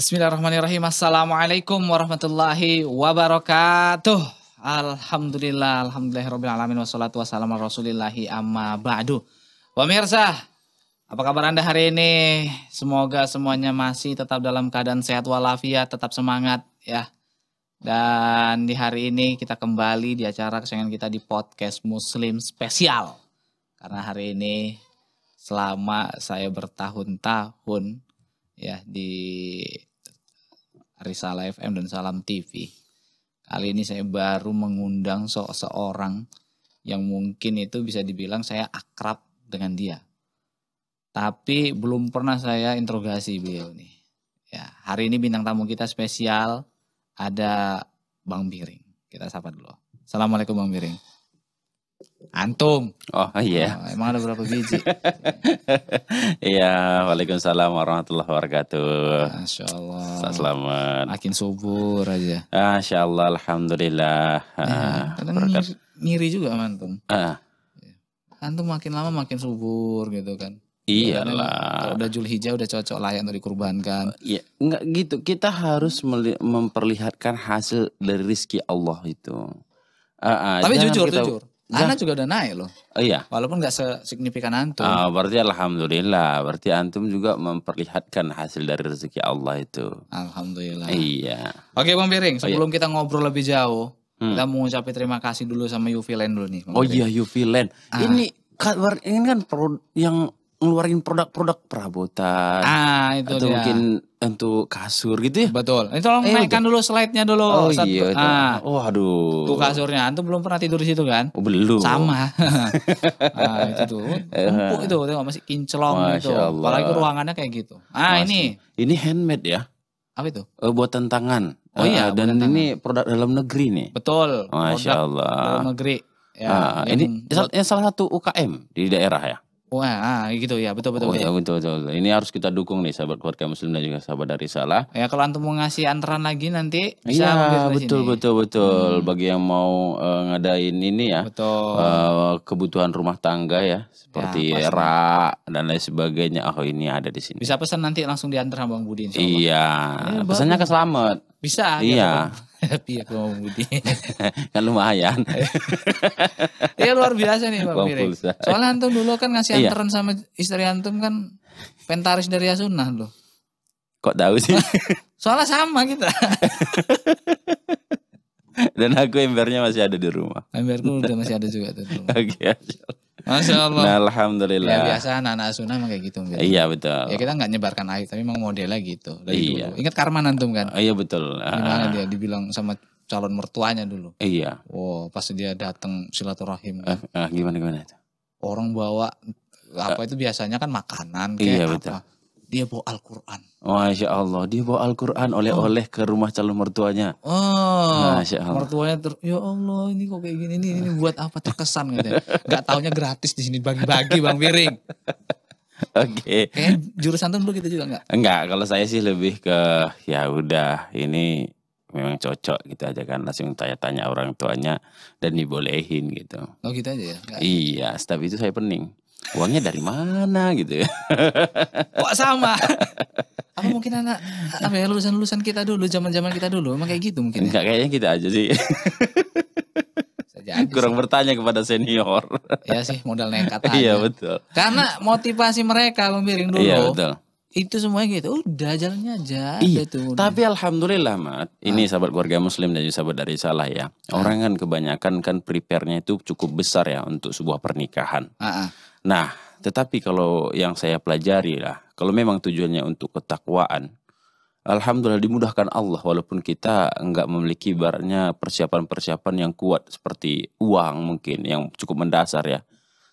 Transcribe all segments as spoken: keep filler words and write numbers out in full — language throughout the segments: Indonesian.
Bismillahirrahmanirrahim. Assalamualaikum warahmatullahi wabarakatuh. Alhamdulillah, alhamdulillahirrahmanirrahim. Wassalatu wassalamu ala rasulillahi amma ba'du. Pemirsa, apa kabar Anda hari ini? Semoga semuanya masih tetap dalam keadaan sehat walafiat, tetap semangat ya. Dan di hari ini kita kembali di acara kesayangan kita di podcast Muslim Spesial. Karena hari ini selama saya bertahun-tahun ya di Risalah F M dan Salam T V, kali ini saya baru mengundang seseorang yang mungkin itu bisa dibilang saya akrab dengan dia, tapi belum pernah saya interogasi beliau nih. Ya, hari ini bintang tamu kita spesial ada Bang Biring. Kita sapa dulu. Assalamualaikum Bang Biring. Antum. Oh iya. Oh, emang ada berapa biji? Iya. Waalaikumsalam warahmatullahi wabarakatuh. Masya Allah. Selamat. Makin subur aja. Masya Allah. Alhamdulillah. Ya, berkat ngiri juga antum. Ah. Antum makin lama makin subur gitu kan. Iyalah. Kalau udah Julhijjah udah cocok layak untuk dikurbankan. Iya. Enggak gitu. Kita harus memperlihatkan hasil dari rizki Allah itu. Ah, ah. Tapi jujur, kita... jujur. Anak juga udah naik loh. Oh iya. Walaupun gak sesignifikan antum. Ah, berarti alhamdulillah. Berarti antum juga memperlihatkan hasil dari rezeki Allah itu. Alhamdulillah. Iya. Oke Bang Biring, sebelum oh, iya. kita ngobrol lebih jauh, hmm. kita mau ucapin terima kasih dulu sama UVLand dulu nih. Bang oh Biring. Iya UVLand. Ah. Ini ini kan yang ngeluarin produk-produk perabotan. Ah, itu atau dia. Mungkin untuk kasur gitu ya. Betul. Ini tolong eh, naikkan dulu slide-nya dulu. Oh satu. Iya. Ah. Oh aduh. Tuh kasurnya. Antum belum pernah tidur di situ kan? Oh, belum. Sama. Ah, itu tuh. Empuk itu. Tengok masih kinclong gitu. Apalagi ruangannya kayak gitu. Ah Masya. Ini. Ini handmade ya. Apa itu? Uh, buatan tangan. Oh iya. Uh, dan ini tangan. Produk dalam negeri nih. Betul. Masya Allah. Dalam negeri. Ya, ah, ini buat... salah satu U K M di daerah ya. Wah gitu ya, betul-betul. Oh, ya, betul-betul. Ini harus kita dukung nih sahabat keluarga muslim dan juga sahabat dari Salah. Ya kalau antum mau ngasih antrean lagi nanti bisa ya, betul-betul-betul. Hmm. Bagi yang mau uh, ngadain ini ya, betul. Uh, kebutuhan rumah tangga ya, seperti ya, rak dan lain sebagainya. Oh ini ada di sini. Bisa pesan nanti langsung diantar Bang Budi. Iya, eh, pesannya ke Selamat. Bisa. Iya. Ya, tapi aku mau Budi kan lumayan. Ya luar biasa nih Bang Biring. Soalnya antum dulu kan ngasih iya. anteran sama istri antum kan pentaris dari As-Sunnah loh. Kok tahu sih? Soalnya sama kita. Dan aku embernya masih ada di rumah. Emberku udah masih ada juga tuh. Oke. Masya Allah. Nah, alhamdulillah. Ya biasa anak-anak As-Sunnah emang kayak gitu. Biasa. Iya betul. Ya kita nggak nyebarkan aib tapi emang modelnya gitu. Dari iya. Dulu. Ingat karma antum kan? Iya betul. Gimana dia dibilang sama calon mertuanya dulu. Iya. Wow pas dia datang silaturahim. Kan? Uh, uh, gimana gimana itu? Orang bawa apa uh, itu biasanya kan makanan kayak iya, betul. Apa? Dia bawa Al-Quran. Masya Allah. Dia bawa Al-Quran oleh-oleh ke rumah calon mertuanya. Oh. Masya Allah. Mertuanya ter... Ya Allah ini kok kayak gini. Ini, ini buat apa terkesan gitu. Gak taunya gratis di sini bagi-bagi Bang Biring. Oke. Okay. Kayaknya jurusan dulu kita juga gak? Enggak. Kalau saya sih lebih ke ya udah ini memang cocok gitu aja kan. Langsung tanya-tanya orang tuanya dan dibolehin gitu. Oh gitu aja ya? Gak. Iya. Tapi itu saya pening. Uangnya dari mana gitu ya? Kok sama? Apa mungkin anak apa ya lulusan-lulusan kita dulu, zaman-zaman kita dulu, emang kayak gitu mungkin? Enggak ya? Kayaknya kita aja sih. Kurang sih. Bertanya kepada senior. Ya sih modal nekat aja. Iya betul. Karena motivasi mereka Bang Biring dulu. Iya betul. Itu semuanya gitu, udah jalannya aja. Iya, tuh, tapi udah. Alhamdulillah Mat, ini ah. sahabat keluarga muslim dan juga sahabat dari Salah ya. Orang ah. kan kebanyakan kan prepare-nya itu cukup besar ya untuk sebuah pernikahan. Ah, ah. Nah, tetapi kalau yang saya pelajari lah, kalau memang tujuannya untuk ketakwaan, alhamdulillah dimudahkan Allah walaupun kita enggak memiliki ibaratnya persiapan-persiapan yang kuat seperti uang mungkin yang cukup mendasar ya.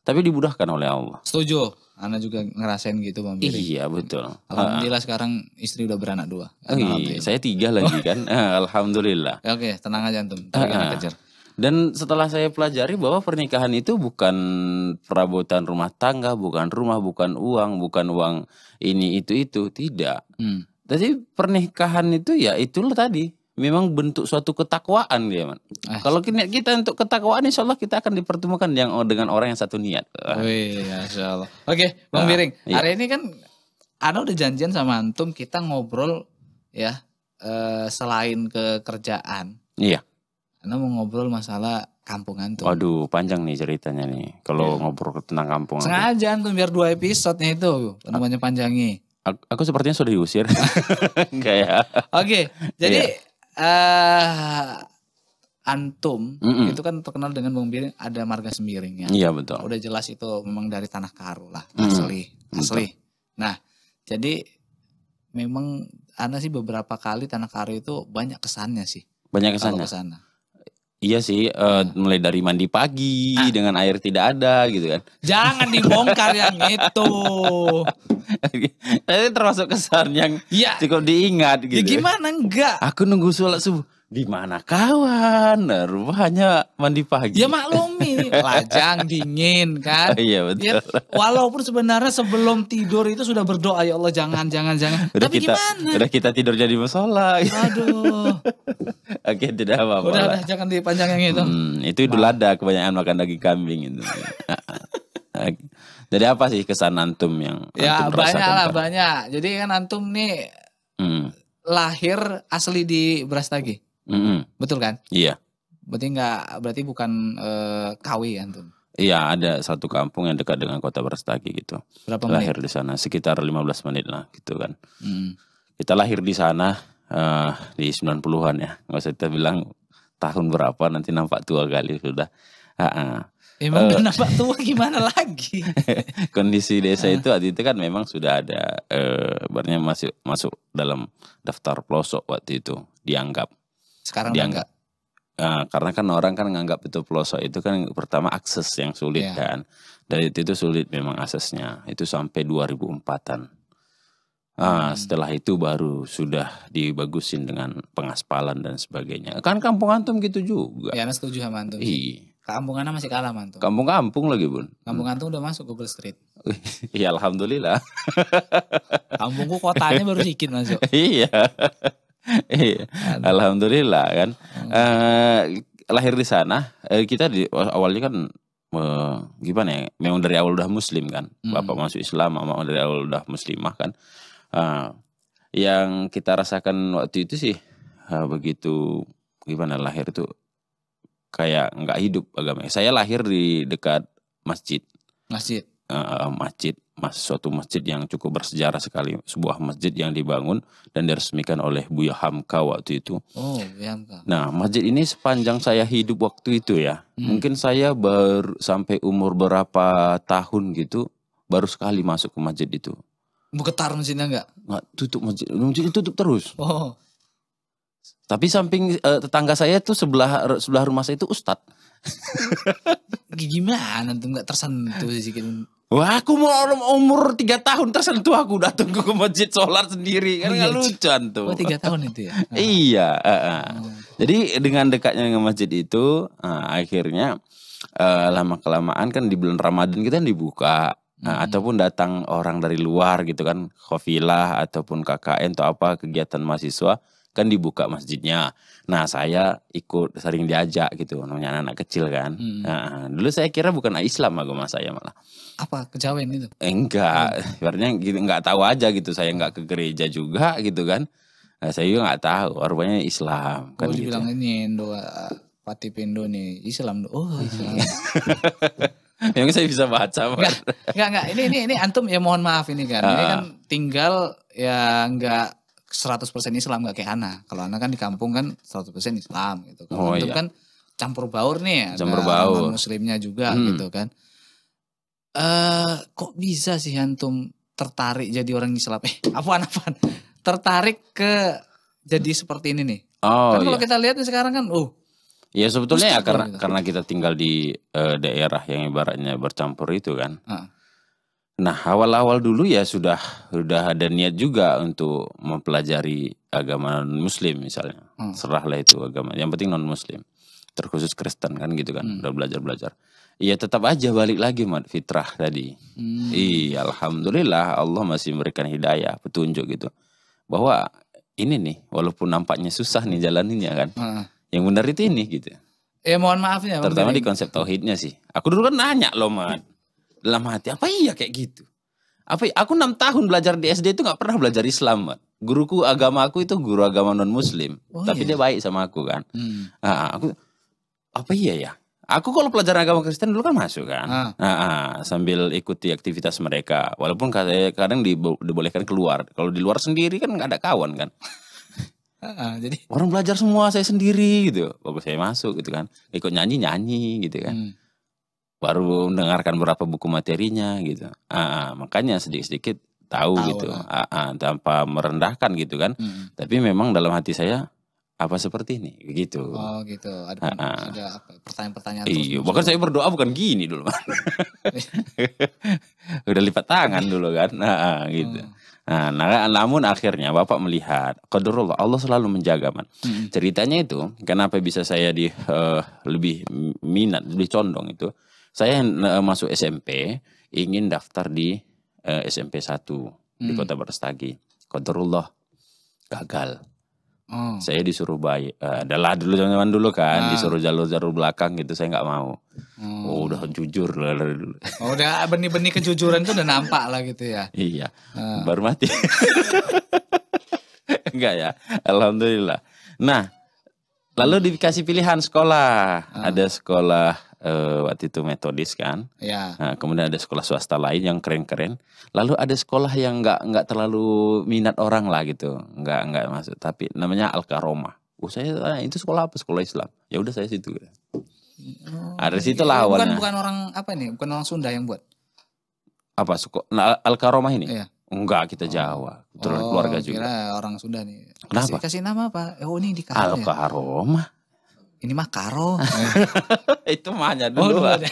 Tapi dimudahkan oleh Allah. Setuju. Ana juga ngerasain gitu Bang Biring. Iya betul. Alhamdulillah uh, sekarang istri udah beranak dua. Iya, saya tiga lagi kan. Alhamdulillah. Oke, tenang aja antum. Uh, kejar. Dan setelah saya pelajari bahwa pernikahan itu bukan perabotan rumah tangga, bukan rumah, bukan uang, bukan uang ini itu itu tidak. Hmm. Jadi pernikahan itu ya itulah tadi. Memang bentuk suatu ketakwaan dia, man. Ah. Kalau niat kita untuk ketakwaan, insya Allah kita akan dipertemukan yang dengan orang yang satu niat. Wih, insya Allah. Oke, Bang Biring. Nah, iya. Hari ini kan, Ana udah janjian sama antum kita ngobrol ya, eh, selain kekerjaan. Iya. Karena mau ngobrol masalah kampung antum. Waduh, panjang nih ceritanya nih. Kalau ya. ngobrol tentang kampung. Sengaja antum biar dua episodenya itu namanya panjangi. Aku, aku sepertinya sudah diusir. Enggak ya. Oke, jadi yeah. uh, antum mm -mm. itu kan terkenal dengan Bang Biring, ada marga semiringnya. Iya, betul. Udah jelas itu memang dari Tanah Karo lah, mm -mm. asli, asli. Betul. Nah, jadi memang ana sih beberapa kali Tanah Karo itu banyak kesannya sih. Banyak kesannya. Kesana. Iya sih, uh, nah. mulai dari mandi pagi ah. dengan air tidak ada gitu kan. Jangan dibongkar yang itu. Itu termasuk kesan yang ya. cukup diingat gitu. Ya gimana enggak? Aku nunggu sholat subuh. Di mana kawan? Nah, rumahnya mandi pagi. Ya maklumi, lajang dingin kan. Oh, iya betul. Ya, walaupun sebenarnya sebelum tidur itu sudah berdoa, ya Allah jangan jangan jangan. Udah Tapi kita, gimana? Udah kita tidur jadi musola. Aduh. Oke, tidak apa-apa. Udah, udah jangan dipanjang yang itu. Hmm, itu idul adha kebanyakan makan daging kambing itu. Jadi apa sih kesan antum yang Ya antum banyak lah, banyak. Jadi kan antum nih hmm. lahir asli di Brastagi. Mm-hmm. Betul kan? Iya. Berarti nggak, berarti bukan e, K W antum? Iya, ada satu kampung yang dekat dengan kota Brastagi gitu. Berapa lahir menit? Di sana sekitar lima belas menit lah gitu kan. Mm. Kita lahir di sana uh, di sembilan puluhan ya. Nggak usah kita bilang tahun berapa, nanti nampak tua kali sudah. Ha-ha. Emang uh, nampak tua gimana lagi? Kondisi desa itu waktu itu kan memang sudah ada, uh, barnya masih masuk dalam daftar pelosok waktu itu dianggap. Sekarang dianggap uh, karena kan orang kan nganggap itu pelosok itu kan pertama akses yang sulit yeah. kan. Dari itu, itu sulit memang aksesnya. Itu sampai dua ribu empatan. Uh, hmm. Setelah itu baru sudah dibagusin dengan pengaspalan dan sebagainya. Kan kampung antum gitu juga. Ya, Mas setuju sama antum. Iya. Kampung antum masih kalah antum. Kampung-kampung lagi, Bun. Kampung antum udah masuk Google Street. Iya, alhamdulillah. Kampungku kotanya baru sedikit masuk. Iya. Alhamdulillah kan. Eh, lahir di sana, eh, kita di awalnya kan eh, gimana ya? Memang dari awal udah muslim kan. Bapak hmm. masuk Islam, mama dari awal udah muslimah kan. Eh, yang kita rasakan waktu itu sih eh, begitu gimana lahir itu kayak nggak hidup agamanya. Saya lahir di dekat masjid. Masjid. Uh, masjid, mas, suatu masjid yang cukup bersejarah sekali, sebuah masjid yang dibangun dan diresmikan oleh Buya Hamka waktu itu. Oh, Buya Hamka. Nah, masjid ini sepanjang saya hidup waktu itu ya, hmm. mungkin saya baru sampai umur berapa tahun gitu, baru sekali masuk ke masjid itu. Bergetar masjidnya enggak? Nggak, tutup masjid, masjid tutup terus. Oh. Tapi samping uh, tetangga saya tuh sebelah sebelah rumah saya itu ustadz. Gimana antum nggak tersentuh sedikit? Wah, aku mau umur tiga tahun tersentuh aku datang ke masjid sholat sendiri kan nggak lucu tuh. Oh, tiga tahun itu ya? Uh. Iya. Uh, uh. Oh. Jadi dengan dekatnya dengan masjid itu, uh, akhirnya uh, lama kelamaan kan di bulan Ramadan kita kan dibuka, nah, hmm. ataupun datang orang dari luar gitu kan, khofilah ataupun K K N atau apa kegiatan mahasiswa kan dibuka masjidnya. Nah, saya ikut sering diajak gitu, namanya anak-anak kecil kan. Hmm. Nah, dulu saya kira bukan Islam agama saya malah. Apa kejawen itu? Eh, enggak, sebenarnya gitu, enggak tahu aja gitu. Saya enggak ke gereja juga gitu kan. Nah, saya juga enggak tahu, rupanya Islam kan. Oh, gitu. Dibilang ini doa Pati Pindo nih, Islam. Oh, Islam. Memang saya bisa baca. Enggak, enggak, enggak. Ini ini ini antum ya mohon maaf ini kan. Uh. Ini kan tinggal ya enggak seratus persen Islam, gak kayak ana. Kalau ana kan di kampung kan seratus persen Islam gitu. Kalau oh, antum iya. kan campur baur nih, campur baur muslimnya juga hmm. gitu kan. Eh, kok bisa sih antum tertarik jadi orang Islam? Eh, apaan apaan? Tertarik ke jadi seperti ini nih. Oh, kan kalau iya. kita lihat nih sekarang kan oh. Ya sebetulnya ya karena gitu. karena kita tinggal di uh, daerah yang ibaratnya bercampur itu kan. Uh. Nah, awal-awal dulu ya sudah sudah ada niat juga untuk mempelajari agama non-muslim misalnya. Hmm. Serahlah itu agama, yang penting non-muslim. Terkhusus Kristen kan gitu kan, hmm. udah belajar-belajar. Iya, tetap aja balik lagi mat fitrah tadi. Hmm. Iya, alhamdulillah Allah masih memberikan hidayah, petunjuk gitu. Bahwa ini nih, walaupun nampaknya susah nih jalaninnya kan. Hmm. Yang benar itu ini gitu. Ya mohon maaf ya. Terutama di konsep tauhidnya sih. Aku dulu kan nanya loh mat. Dalam hati, apa iya kayak gitu? Apa? Aku enam tahun belajar di S D itu nggak pernah belajar Islam, Mat. guruku agama aku itu guru agama non muslim, oh, tapi iya. dia baik sama aku kan. Hmm. Nah, aku apa iya ya? Aku kalau pelajaran agama Kristen dulu kan masuk kan, ah. Nah, nah, sambil ikuti aktivitas mereka. Walaupun kadang dibolehkan keluar, kalau di luar sendiri kan nggak ada kawan kan. Ah, ah, jadi orang belajar semua saya sendiri gitu, bagus saya masuk gitu kan, ikut nyanyi nyanyi gitu kan. Hmm. Baru mendengarkan berapa buku materinya gitu. Ah, ah, makanya sedikit sedikit tahu, tahu gitu, ah, ah, tanpa merendahkan gitu kan. Hmm. Tapi memang dalam hati saya, apa seperti ini begitu? Oh gitu. Ada, ada pertanyaan-pertanyaan. Iya, bahkan saya berdoa bukan gini dulu, man. Udah lipat tangan dulu kan. Nah, gitu. Nah, nah, namun akhirnya bapak melihat qadarullah, Allah selalu menjaga, man. Hmm. Ceritanya itu, kenapa bisa saya di uh, lebih minat, lebih condong itu? Saya uh, masuk S M P, ingin daftar di uh, S M P satu hmm. di Kota Brastagi. Qadarullah gagal. Oh. Saya disuruh bayi, uh, adalah dulu zaman dulu kan, ah. disuruh jalur-jalur belakang gitu, saya nggak mau. Hmm. Oh, udah jujur lah dari dulu. Oh, udah benih-benih kejujuran tuh udah nampak lah gitu ya. Iya, uh. baru mati. Enggak ya, alhamdulillah. Nah, lalu dikasih pilihan sekolah, uh. ada sekolah uh, waktu itu Metodis kan. Yeah. Nah, kemudian ada sekolah swasta lain yang keren-keren. Lalu ada sekolah yang nggak nggak terlalu minat orang lah gitu, nggak nggak masuk. Tapi namanya Al Karomah. Oh, saya tanya, itu sekolah apa? Sekolah Islam. Ya udah saya situ. Oh, ada situ iya. lawannya. Bukan bukan orang apa nih? Bukan orang Sunda yang buat. Apa suko? Nah, Al Karomah ini? Iya. Enggak, kita oh. Jawa. Terus oh, keluarga juga. Kira orang Sunda nih. Kenapa? Kasih, kasih nama apa? Oh ini di Al Karomah. Ya? Ini mah Karo. Itu mahnya dulu. Oh, dulu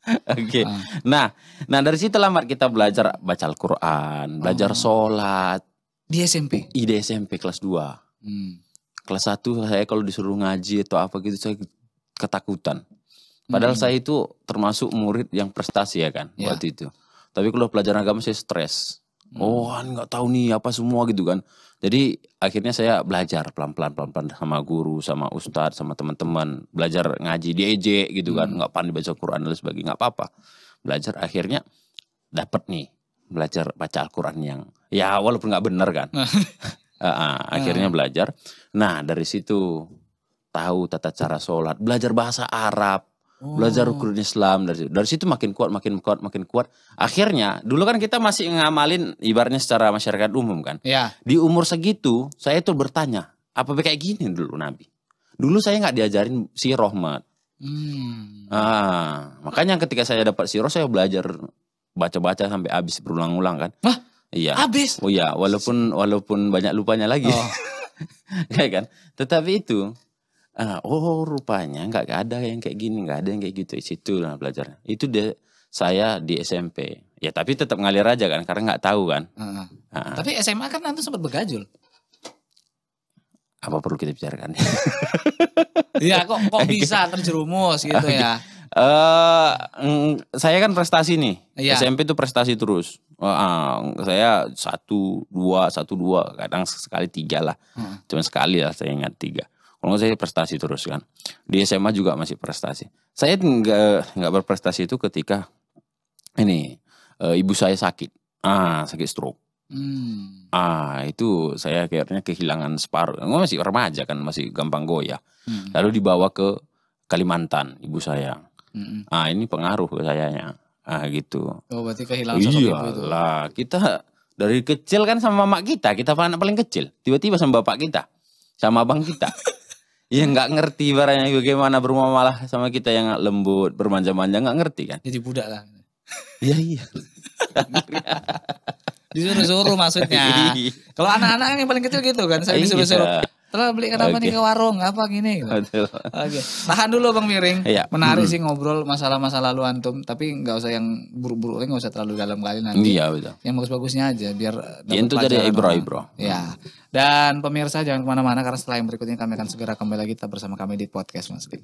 Oke, okay. ah. nah, nah dari situ lama kita belajar baca Al-Quran, belajar oh. sholat di S M P, di S M P kelas dua, hmm. kelas satu saya kalau disuruh ngaji atau apa gitu saya ketakutan. Padahal hmm. saya itu termasuk murid yang prestasi ya kan ya. waktu itu. Tapi kalau pelajaran agama saya stres, hmm. oh nggak tahu nih apa semua gitu kan. Jadi akhirnya saya belajar pelan-pelan, pelan-pelan sama guru, sama ustadz, sama teman-teman. Belajar ngaji di E J gitu kan. Hmm. Nggak pandai baca Quran dan sebagainya, nggak apa-apa. Belajar akhirnya dapat nih. Belajar baca Al-Quran yang ya walaupun nggak benar kan. Akhirnya belajar. Nah dari situ tahu tata cara sholat. Belajar bahasa Arab. Oh. Belajar rukun Islam dari situ. Dari situ makin kuat, makin kuat, makin kuat. Akhirnya dulu kan kita masih ngamalin ibaratnya secara masyarakat umum kan. Ya. Di umur segitu saya tuh bertanya, apa kayak gini dulu Nabi? Dulu saya nggak diajarin si rahmat. Hmm. Ah, makanya ketika saya dapat si roh saya belajar baca-baca sampai habis berulang-ulang kan. Hah? Iya. Habis. Oh iya, walaupun walaupun banyak lupanya lagi. Oh. Kayak kan. Tetapi itu oh rupanya nggak ada yang kayak gini, nggak ada yang kayak gitu. Situ lah belajarnya. Itu dia saya di S M P. Ya tapi tetap ngalir aja kan, karena nggak tahu kan. Uh, uh. Tapi S M A kan nanti sempat bergajul. Apa perlu kita bicarakan? Iya kok kok bisa terjerumus gitu okay. ya? Uh, saya kan prestasi nih. Yeah. S M P itu prestasi terus. Uh, saya satu dua satu dua, kadang sekali tiga lah. Uh. Cuma sekali lah saya ingat tiga. Kalau saya prestasi terus kan. Di S M A juga masih prestasi. Saya nggak nggak berprestasi itu ketika ini e, ibu saya sakit, ah sakit stroke, hmm. ah itu saya akhirnya kehilangan separuh. Nggak masih remaja kan, masih gampang goyah. Hmm. Lalu dibawa ke Kalimantan ibu saya. Hmm. Ah ini pengaruh ke sayanya, ah gitu. Oh berarti kehilangan sosok ibu itu. Iyalah kita dari kecil kan sama mak kita, kita anak paling kecil. Tiba-tiba sama bapak kita, sama abang kita. Ya nggak ngerti barangnya bagaimana bermuamalah sama kita yang lembut, bermanja-manja, nggak ngerti kan. Jadi budak lah. Iya iya. Disuruh-suruh maksudnya. Kalau anak-anak yang paling kecil gitu kan, saya disuruh-suruh. Terus beli kenapa okay. nih ke warung, apa gini. Oke. Okay. Tahan dulu Bang Biring. Iya. Menarik hmm. sih ngobrol masalah-masa lalu antum, tapi nggak usah yang buruk-buruk, nggak usah terlalu dalam kali nanti. Iya betul. Yang bagus-bagusnya aja biar. Ya, itu jadi ibro-ibro. Ya. Dan pemirsa jangan kemana-mana karena setelah yang berikutnya kami akan segera kembali lagi tetap bersama kami di podcast Muslim.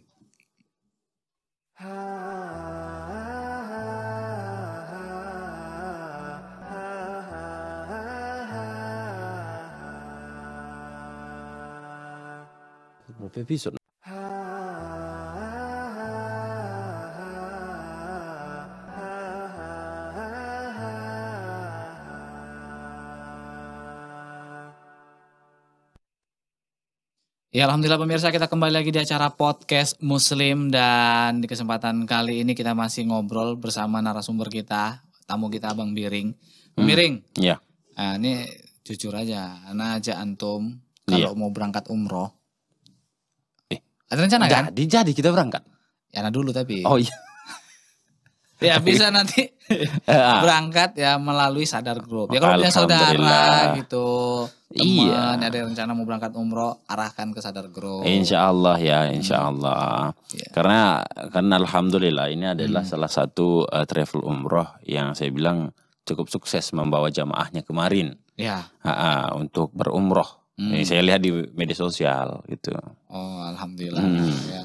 Berapa episode? Ya, alhamdulillah pemirsa, kita kembali lagi di acara podcast Muslim, dan di kesempatan kali ini kita masih ngobrol bersama narasumber kita, tamu kita Bang Biring. Bang Biring. Iya. Hmm, nah, ini jujur aja, ana aja antum kalau ya. mau berangkat umroh. Eh, ada rencana jadi, kan? Jadi jadi kita berangkat. Ya, ana dulu tapi. Oh iya. Ya bisa nanti berangkat ya melalui Sadar Group. Ya kalau punya saudara gitu, teman, iya. ada rencana mau berangkat umroh, arahkan ke Sadar Group. Insya Allah ya, insya Allah. Hmm. Karena karena alhamdulillah ini adalah hmm. salah satu uh, travel umroh yang saya bilang cukup sukses membawa jamaahnya kemarin. Ya. Ha-ha, untuk berumroh. Hmm. Saya lihat di media sosial gitu. Oh, alhamdulillah. Hmm. Ya.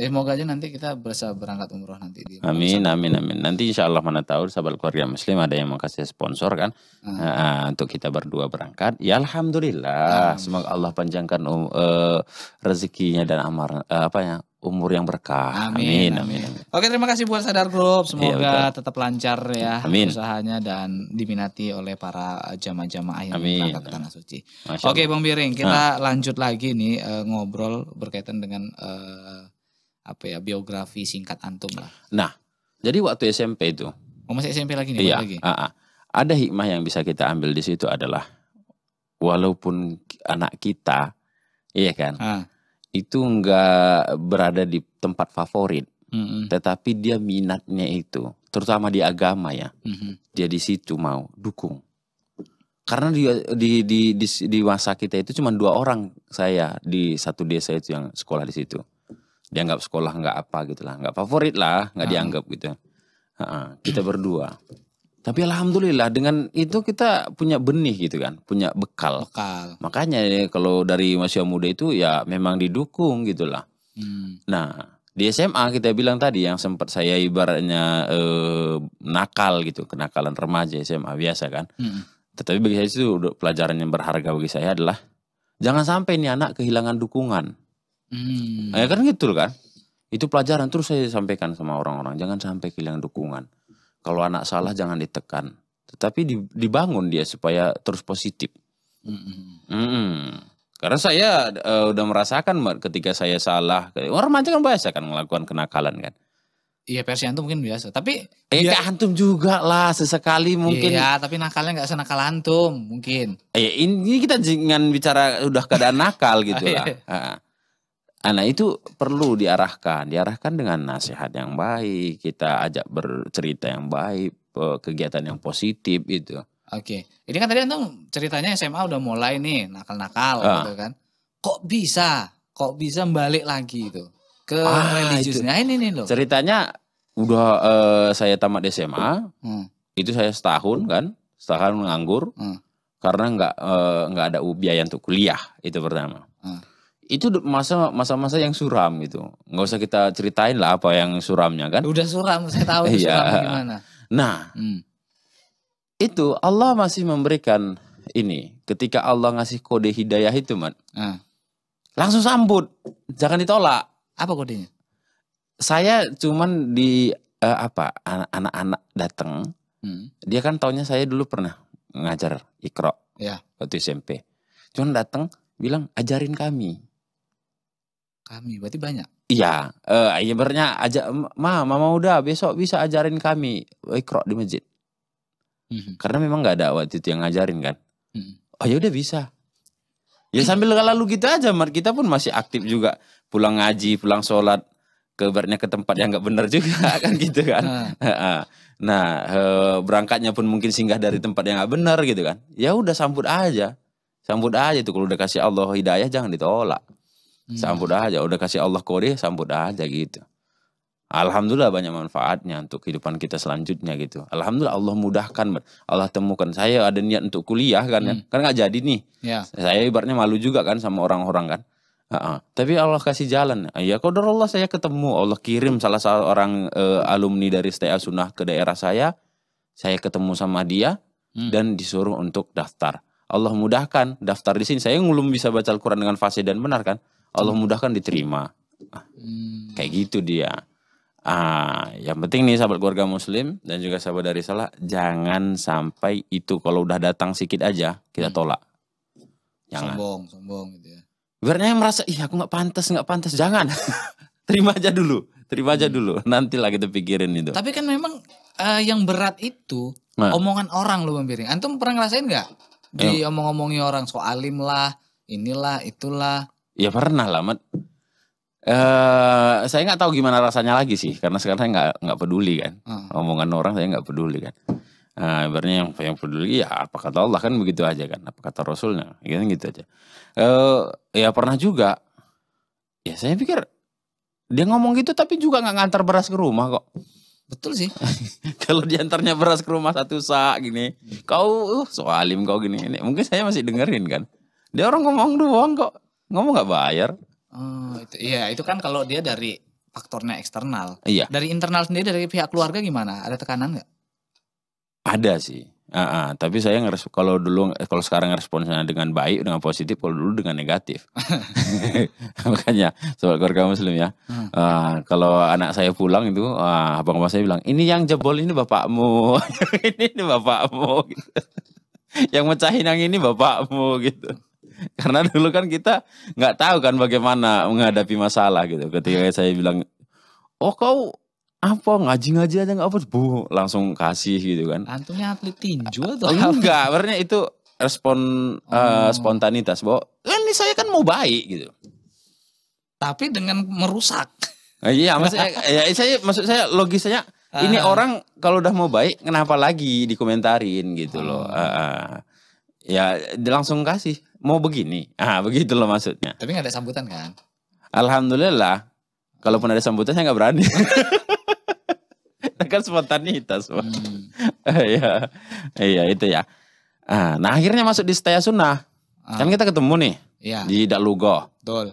Eh, semoga aja nanti kita bisa berangkat umroh nanti. Di amin, amin, amin. Nanti insya Allah mana tahu sahabat keluarga Muslim ada yang mau kasih sponsor kan hmm. nah, untuk kita berdua berangkat. Ya alhamdulillah, hmm. semoga Allah panjangkan um, uh, rezekinya dan amar uh, apa ya umur yang berkah. Amin, amin, amin, amin. Oke, terima kasih buat Sadar Group. Semoga ya, tetap lancar ya amin. usahanya dan diminati oleh para jamaah-jamaah yang berangkat ke tanah suci. Masya Oke, Bang Biring, kita hmm. lanjut lagi nih uh, ngobrol berkaitan dengan uh, apa ya biografi singkat antum lah. Nah, jadi waktu S M P itu. Oh, masih S M P lagi nih? Iya. Lagi? Uh, uh. Ada hikmah yang bisa kita ambil di situ adalah walaupun anak kita, iya kan, uh. itu enggak berada di tempat favorit, mm-hmm. tetapi dia minatnya itu, terutama di agama ya, mm-hmm. dia di situ mau dukung. Karena di di, di di di masa kita itu cuma dua orang saya di satu desa itu yang sekolah di situ. Dianggap sekolah nggak apa gitu lah, nggak favorit lah, nggak dianggap gitu. Ha-ha, kita berdua. Tapi alhamdulillah dengan itu kita punya benih gitu kan, punya bekal. bekal. Makanya ya, kalau dari usia muda itu ya memang didukung gitulah. Hmm. Nah di S M A kita bilang tadi yang sempat saya ibaratnya eh, nakal gitu, kenakalan remaja S M A biasa kan. Hmm. Tetapi bagi saya itu pelajaran yang berharga bagi saya adalah jangan sampai nih anak kehilangan dukungan. Hmm. Ya kan gitu kan. Itu pelajaran terus saya sampaikan sama orang-orang. Jangan sampai kehilangan dukungan. Kalau anak salah jangan ditekan, tetapi dibangun dia supaya terus positif. Hmm. Hmm. Karena saya uh, udah merasakan ketika saya salah. Orang remaja kan biasa kan melakukan kenakalan kan. Iya versi antum mungkin biasa. Tapi eh ya, antum juga lah sesekali mungkin. Iya tapi nakalnya nggak senakal antum mungkin. Eh ini kita jangan bicara udah keadaan nakal gitu lah. Anak itu perlu diarahkan, diarahkan dengan nasihat yang baik, kita ajak bercerita yang baik, kegiatan yang positif gitu. Oke, ini kan tadi antum ceritanya S M A udah mulai nih nakal-nakal uh. gitu kan. Kok bisa, kok bisa balik lagi itu ke ah, religiusnya ini nih loh. Ceritanya udah uh, saya tamat S M A, hmm. itu saya setahun kan, setahun menganggur hmm. karena nggak uh, nggak ada biaya untuk kuliah itu pertama. Hmm. Itu masa masa-masa yang suram gitu, nggak usah kita ceritain lah apa yang suramnya kan. Udah suram, saya tahu itu suram gimana. Nah, hmm. itu Allah masih memberikan ini. Ketika Allah ngasih kode hidayah itu, man, hmm. langsung sambut, jangan ditolak. Apa kodenya? Saya cuman di uh, apa anak-anak datang, hmm. dia kan taunya saya dulu pernah ngajar Iqra ya. waktu S M P. Cuman datang bilang ajarin kami. Kami berarti banyak. Iya, eh ibaratnya ajak ma, mama udah besok bisa ajarin kami Iqra di masjid. Mm-hmm. Karena memang nggak ada waktu itu yang ngajarin kan. Mm-hmm. Oh ya udah bisa. Ya sambil lalu gitu aja, Mar, kita pun masih aktif juga, pulang ngaji, pulang sholat, kebernya ke tempat yang nggak benar juga kan gitu kan. Nah, berangkatnya pun mungkin singgah dari tempat yang nggak benar gitu kan. Ya udah sambut aja. Sambut aja tuh kalau udah kasih Allah hidayah jangan ditolak. Sambut aja, udah kasih Allah kode, sambut aja gitu. Alhamdulillah banyak manfaatnya untuk kehidupan kita selanjutnya gitu. Alhamdulillah Allah mudahkan, Allah temukan. Saya ada niat untuk kuliah kan, hmm. kan nggak jadi nih. Ya. Saya ibaratnya malu juga kan sama orang-orang kan. Uh-uh. Tapi Allah kasih jalan. Ya qadarullah saya ketemu, Allah kirim salah seorang uh, alumni dari S T A I As-Sunnah ke daerah saya. Saya ketemu sama dia hmm. dan disuruh untuk daftar. Allah mudahkan daftar di sini. Saya belum bisa baca Al-Quran dengan fasih dan benar kan. Allah mudahkan diterima. Hmm. Kayak gitu dia. Ah, yang penting nih sahabat keluarga Muslim dan juga sahabat dari salah, jangan sampai itu kalau udah datang sedikit aja kita tolak. Jangan. Sombong, sombong gitu ya. Sebenarnya yang merasa, ih aku nggak pantas, nggak pantas, jangan. Terima aja dulu, terima aja dulu. Nantilah kita pikirin itu. Tapi kan memang uh, yang berat itu nah. omongan orang loh Bang Biring. Antum pernah ngerasain nggak di omong-omongin orang soalim lah, inilah, itulah? Ya pernah lah, Mat. Uh, saya nggak tahu gimana rasanya lagi sih, karena sekarang nggak nggak peduli kan, hmm. omongan orang saya nggak peduli kan. Nah, ibaratnya yang yang peduli ya apa kata Allah kan begitu aja kan, apa kata Rasulnya, gitu gitu aja. Uh, ya pernah juga, ya saya pikir dia ngomong gitu tapi juga nggak ngantar beras ke rumah kok. Betul sih. Kalau diantarnya beras ke rumah satu sak gini, kau uh, soalim kau gini, ini mungkin saya masih dengerin kan. Dia orang ngomong doang kok, ngomong nggak bayar. Oh, itu, iya itu kan kalau dia dari faktornya eksternal. Iya. Dari internal sendiri dari pihak keluarga gimana? Ada tekanan nggak? Ada sih. Uh-uh. Tapi saya ngeres kalau dulu kalau sekarang responnya dengan baik, dengan positif, kalau dulu dengan negatif. Makanya soal keluarga Muslim ya. Hmm. Uh, kalau anak saya pulang itu, uh, abang abang saya bilang, ini yang jebol ini bapakmu, ini, ini bapakmu, gitu. Yang mecahin yang ini bapakmu gitu. Karena dulu kan kita nggak tahu kan bagaimana menghadapi masalah gitu. Ketika saya bilang, oh kau apa ngaji-ngaji aja nggak apa, bu langsung kasih gitu kan. Antumnya atlet tinju atau apa? Enggak, sebenarnya itu respon oh. uh, spontanitas bahwa ini saya kan mau baik gitu. Tapi dengan merusak. Iya, maksud ya, saya maksud saya logisnya uh. ini orang kalau udah mau baik kenapa lagi dikomentarin gitu loh. Uh. Uh, ya langsung kasih. Mau begini, ah begitu loh maksudnya. Tapi nggak ada sambutan kan? Alhamdulillah, kalaupun ada sambutan saya nggak berani. Kan spontanitas, hmm. Iya, iya itu ya. Nah akhirnya masuk di S T A I As-Sunnah, ah. kan kita ketemu nih ya. Di Daklugo. Betul.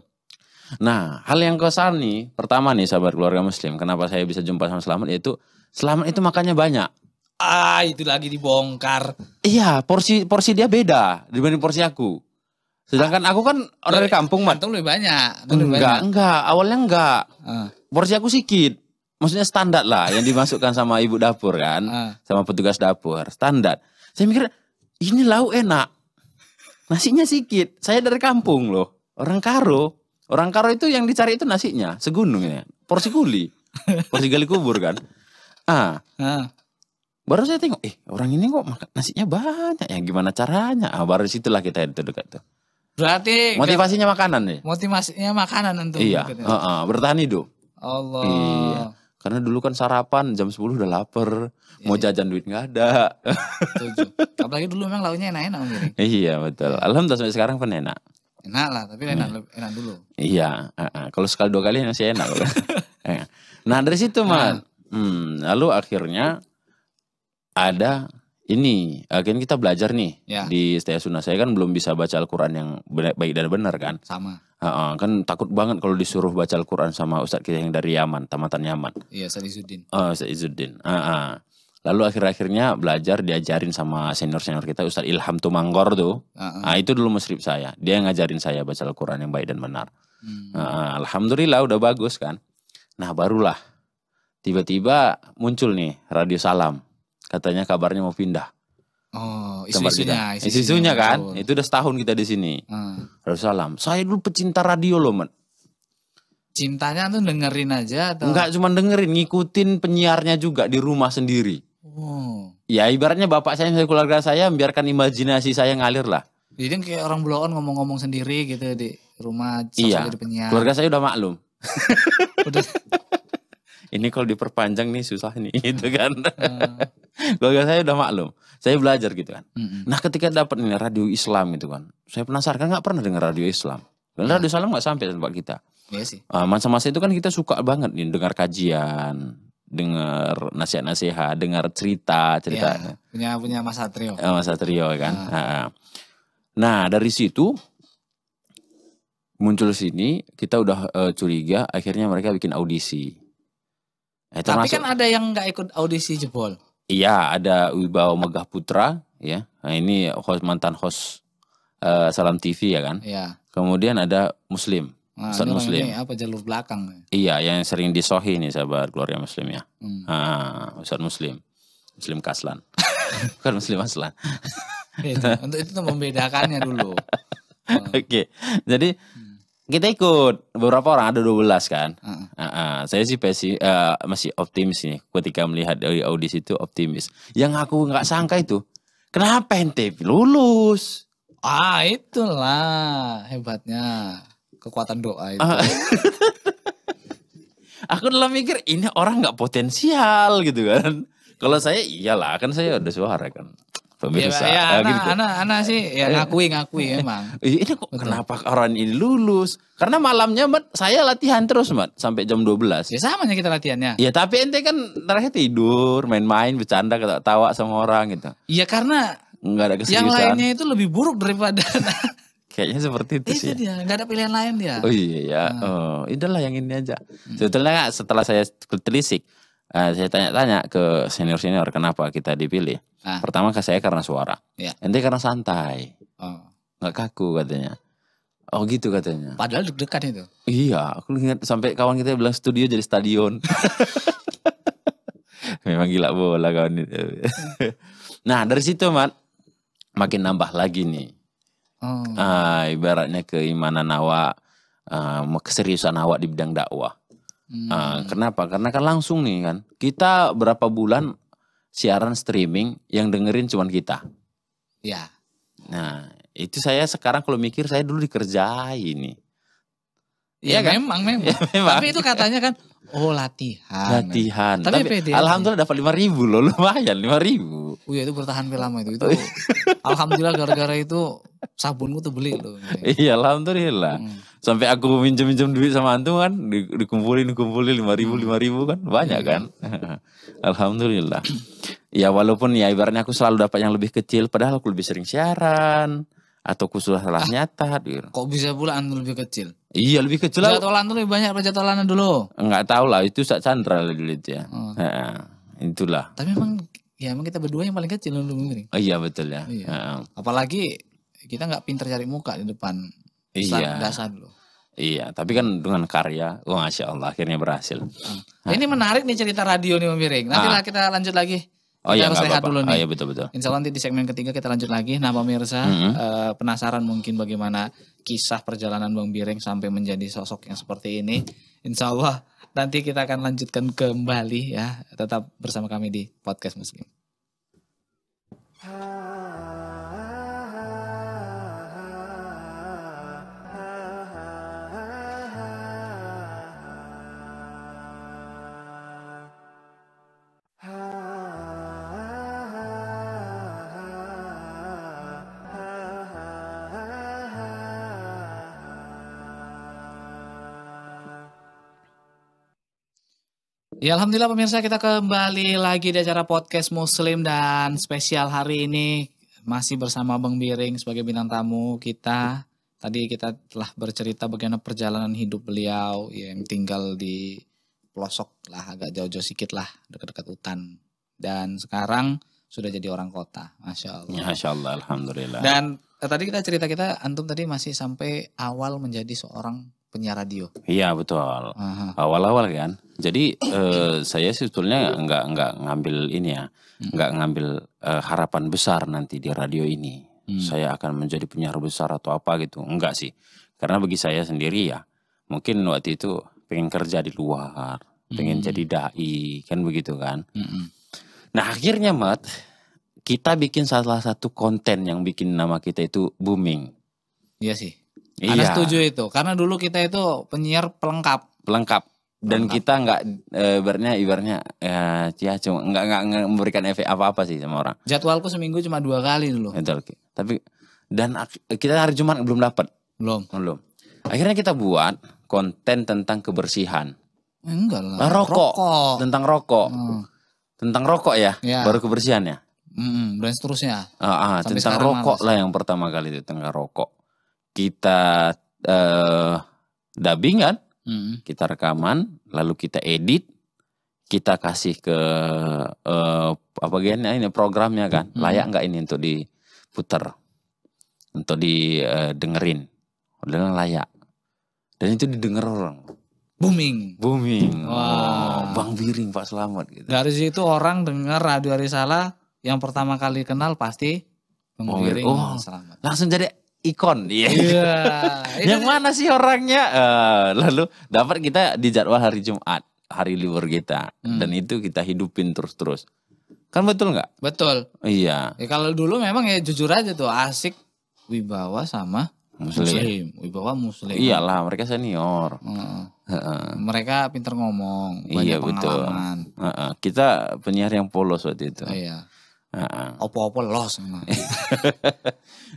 Nah hal yang kesan nih, pertama nih sahabat keluarga Muslim, kenapa saya bisa jumpa sama Selamat yaitu Selamat itu makannya banyak. Ah itu lagi dibongkar. Iya, porsi porsi dia beda dibanding porsi aku. Sedangkan aku kan orang dari kampung, Mat. Lebih banyak. Lebih enggak, banyak. enggak. Awalnya enggak. Uh. Porsi aku sedikit. Maksudnya standar lah yang dimasukkan sama ibu dapur kan. Uh. Sama petugas dapur. Standar. Saya mikir, ini lauk enak. Nasinya sedikit. Saya dari kampung loh. Orang Karo. Orang Karo itu yang dicari itu nasinya. Segunung ya. Porsi kuli. Porsi gali kubur kan. Ah. Uh. Baru saya tengok, eh orang ini kok makan nasinya banyak. Ya gimana caranya? Ah, baru disitulah kita itu dekat tuh. Berarti motivasinya makanan nih. Motivasinya makanan tentu. Iya, uh, uh, bertahan hidup. Allah. Iya. Karena dulu kan sarapan jam sepuluh udah lapar, iya. mau jajan duit nggak ada. Tujuh. Apalagi dulu memang lauknya enak-enak. Iya betul. Iya. Alhamdulillah sampai sekarang kan enak. Enak lah, tapi enak hmm. enak dulu. Iya. Uh, uh. Kalau sekali dua kali masih enak. Nah dari situ man, nah. hmm, lalu akhirnya ada. Ini akhirnya kita belajar nih ya. Di S T A I As-Sunnah. Saya kan belum bisa baca Al-Quran yang baik dan benar kan. Sama. Uh, kan takut banget kalau disuruh baca Al-Quran sama Ustadz kita yang dari Yaman, tamatan Yaman. Iya, Ustaz Izzuddin. Uh, Ustaz Izzuddin. Uh, uh. Lalu akhir-akhirnya belajar diajarin sama senior-senior kita Ustaz Ilham Tumanggor tuh. Uh, uh. Nah, itu dulu musyrib saya. Dia yang ngajarin saya baca Al-Quran yang baik dan benar. Hmm. Uh, Alhamdulillah udah bagus kan. Nah barulah tiba-tiba muncul nih Radio Salam. Katanya kabarnya mau pindah. Oh, isu-isunya, isu-isunya kan? Betul. Itu udah setahun kita di sini. Hmm. Salam. Saya dulu pecinta radio loh, men. Cintanya tuh dengerin aja atau? Enggak, cuma dengerin, ngikutin penyiarnya juga di rumah sendiri. Wow. Ya ibaratnya bapak saya, keluarga saya biarkan imajinasi saya ngalir lah. Jadi kayak orang bloon ngomong-ngomong sendiri gitu di rumah. Iya. Penyiar. Keluarga saya udah maklum. Udah. Ini kalau diperpanjang nih susah nih, gitu kan. Keluarga saya udah maklum, saya belajar gitu kan. Mm-hmm. Nah ketika dapat nih radio Islam gitu kan, saya penasaran nggak pernah dengar radio Islam. Nah. Radio Islam nggak sampai tempat kita. Iya sih. Uh, masa-masa itu kan kita suka banget nih dengar kajian, dengar nasihat-nasihat, dengar cerita cerita. Ya, punya punya Mas Satrio. Uh, Mas Satrio kan. Nah. Nah dari situ muncul sini kita udah uh, curiga, akhirnya mereka bikin audisi. Eh, tapi kan ada yang nggak ikut audisi jebol. Iya, ada Wibawa Megah Putra, ya. Nah, ini host, mantan host uh, Salam T V ya kan. Iya. Kemudian ada Muslim, nah, Ustaz Muslim. Ini apa jalur belakang? Iya, yang sering disohi nih sahabat keluarga Muslim ya. Hmm. Nah, Ustaz Muslim, Muslim Kaslan, bukan Muslim Aslan. Itu, untuk itu membedakannya dulu. Oke, okay. Jadi hmm. Kita ikut beberapa orang, ada dua belas kan. Uh. Uh, uh, saya sih pesi, uh, masih optimis nih ketika melihat dari audisi itu, optimis. Yang aku nggak sangka itu, kenapa ente lulus? Ah, itulah hebatnya kekuatan doa itu. Uh. Aku dalam mikir ini orang nggak potensial gitu kan. Kalau saya iyalah, kan saya ada suara kan. Pemirsa, ya, ya, anak, gitu. anak, anak sih ya ngakui ngakui emang. Ini kok betul. Kenapa orang ini lulus? Karena malamnya mat, saya latihan terus mat sampai jam dua belas. Ya sama kita latihannya. Ya tapi ente kan terakhir tidur, main-main, bercanda, ketawa sama orang gitu. Iya karena nggak ada keseriusan. Yang lainnya itu lebih buruk daripada. Kayaknya seperti itu eh, sih. Dia, gak ada pilihan lain dia. Oh iya, ya. Hmm. Oh, itulah yang ini aja. Hmm. Sebetulnya setelah saya telisik. Uh, saya tanya-tanya ke senior-senior kenapa kita dipilih. Ah. Pertama ke saya karena suara. Ya. Nanti karena santai. Oh. Nggak kaku katanya. Oh gitu katanya. Padahal deg-degan itu. Iya, aku ingat sampai kawan kita bilang studio jadi stadion. Memang gila bola kawan itu. Nah dari situ Mat, makin nambah lagi nih. Oh. Uh, ibaratnya keimanan awak, uh, keseriusan awak di bidang dakwah. Hmm. Uh, kenapa? Karena kan langsung nih kan. Kita berapa bulan siaran streaming yang dengerin cuman kita. Ya. Nah itu saya sekarang kalau mikir saya dulu dikerjain nih. Ya, ya kan? memang, memang. Ya, memang. Tapi itu katanya kan, oh latihan. Latihan. Tapi, Tapi alhamdulillah dapat lima ribu loh, lumayan lima ribu. Wih itu bertahan lama itu. Itu alhamdulillah gara-gara itu sabunku tuh beli loh. Iya alhamdulillah. Hmm. Sampai aku minjem-minjem duit sama antum kan, dikumpulin dikumpulin lima ribu lima ribu kan, banyak kan. Alhamdulillah. Ya walaupun ya ibaratnya aku selalu dapat yang lebih kecil, padahal aku lebih sering siaran. Atau kusulah salah ah, nyata. Gitu. Kok bisa pula antum lebih kecil? Iya lebih kecil lah. Jadwalan tuh lebih banyak dari jadwalannya dulu. Enggak tahu lah itu Ustaz Chandra lah dulu itu ya. Oh. Nah, itulah. Tapi emang ya emang kita berdua yang paling kecil dulu Miring. Oh, iya betul ya. Iya. Nah. Apalagi kita nggak pinter cari muka di depan. Iya. Dasar dulu. Iya tapi kan dengan karya. Oh Masya Allah akhirnya berhasil. Nah, ini menarik nih cerita radio nih Miring. Nanti lah kita lanjut lagi. Oh iya, harus rehat dulu nih. Oh, iya, betul, betul. Insya Allah nanti di segmen ketiga kita lanjut lagi. Nah pemirsa mm-hmm. eh, penasaran mungkin bagaimana kisah perjalanan Bang Biring sampai menjadi sosok yang seperti ini. Insya Allah nanti kita akan lanjutkan kembali ya. Tetap bersama kami di Podcast Muslim. Ya alhamdulillah pemirsa kita kembali lagi di acara Podcast Muslim dan spesial hari ini masih bersama Bang Biring sebagai bintang tamu kita. Tadi kita telah bercerita bagaimana perjalanan hidup beliau yang tinggal di pelosok lah agak jauh-jauh sedikit lah dekat-dekat hutan. Dan sekarang sudah jadi orang kota. Masya Allah. Masya Allah alhamdulillah. Dan eh, tadi kita cerita kita antum tadi masih sampai awal menjadi seorang penyiar radio. Iya betul. Awal-awal kan. Jadi eh, saya sebetulnya nggak nggak ngambil ini ya, hmm. nggak ngambil eh, harapan besar nanti di radio ini. Hmm. Saya akan menjadi penyiar besar atau apa gitu. Enggak sih. Karena bagi saya sendiri ya, mungkin waktu itu pengen kerja di luar, pengen hmm. jadi dai, kan begitu kan. Hmm. Nah akhirnya Mat, kita bikin salah satu konten yang bikin nama kita itu booming. Iya sih. Iya. Ada setuju itu, karena dulu kita itu penyiar pelengkap, pelengkap, dan pelengkap. Kita nggak e, ibarnya ibarnya ya, ya cuma nggak nggak memberikan efek apa apa sih sama orang. Jadwalku seminggu cuma dua kali dulu. Betul, tapi dan kita hari Jumat belum dapat, belum, belum. Akhirnya kita buat konten tentang kebersihan, enggak lah, rokok, rokok. tentang rokok, hmm. tentang rokok ya, ya. Baru kebersihannya, hmm, dan seterusnya. Ah, ah, tentang rokok lah yang pertama kali itu tentang rokok. Kita uh, dubbing kan, hmm. kita rekaman, lalu kita edit, kita kasih ke uh, apa bagiannya ini programnya kan, hmm. layak nggak ini untuk diputer, untuk didengerin, uh, dengan layak, dan itu didengar orang. Booming, booming, wow. Oh, Bang Biring Pak Selamat. Gitu. Dari situ orang dengar radio Risalah yang pertama kali kenal pasti Bang Biring oh, oh, Selamat. Langsung jadi ikon. Iya. Yeah. Yang mana sih orangnya? Uh, lalu dapat kita di jadwal hari Jumat, hari libur kita, hmm. dan itu kita hidupin terus-terus. Kan betul nggak? Betul. Iya. Ya, kalau dulu memang ya jujur aja tuh asik Wibawa sama Muslim. Muslim. Wibawa Muslim. Iyalah, mereka senior. Hmm. Uh-uh. Mereka pintar ngomong. Banyak iya pengalaman. Betul. Uh-uh. Kita penyiar yang polos waktu itu. Uh, iya. Uh-uh. Opo-opo los.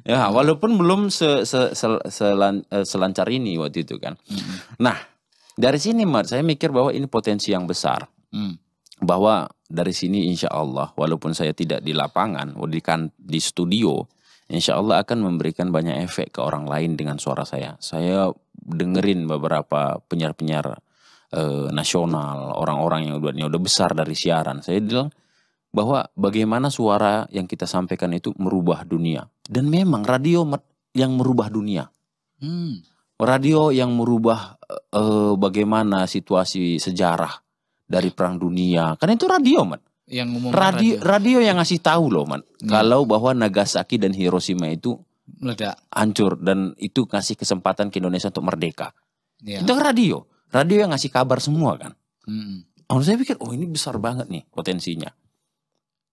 Ya, walaupun belum se -se -sel -selan selancar ini waktu itu kan. Mm-hmm. Nah, dari sini Mar, saya mikir bahwa ini potensi yang besar. Mm. Bahwa dari sini insya Allah, walaupun saya tidak di lapangan, di, di studio, insya Allah akan memberikan banyak efek ke orang lain dengan suara saya. Saya dengerin beberapa penyiar-penyiar eh, nasional, orang-orang yang udah, udah besar dari siaran. Saya bilang bahwa bagaimana suara yang kita sampaikan itu merubah dunia. Dan memang radio yang merubah dunia. Hmm. Radio yang merubah eh, bagaimana situasi sejarah. Dari perang dunia, kan itu radio man. Yang radio, radio radio yang ngasih tahu loh man, hmm. kalau bahwa Nagasaki dan Hiroshima itu meledak, hancur, dan itu ngasih kesempatan ke Indonesia untuk merdeka. Ya. Itu radio, radio yang ngasih kabar semua kan. Hmm. Orang saya pikir, oh ini besar banget nih potensinya.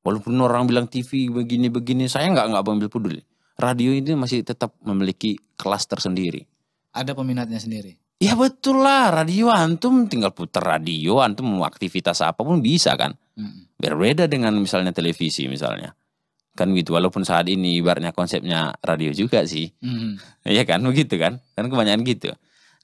Walaupun orang bilang T V begini-begini, saya nggak nggak ambil peduli. Radio ini masih tetap memiliki kelas tersendiri. Ada peminatnya sendiri. Ya betul lah, radio antum tinggal putar radio, antum mau aktivitas apapun bisa kan. Hmm. Berbeda dengan misalnya televisi misalnya. Kan gitu, walaupun saat ini ibaratnya konsepnya radio juga sih. Iya hmm. kan, begitu kan. Kan kebanyakan gitu.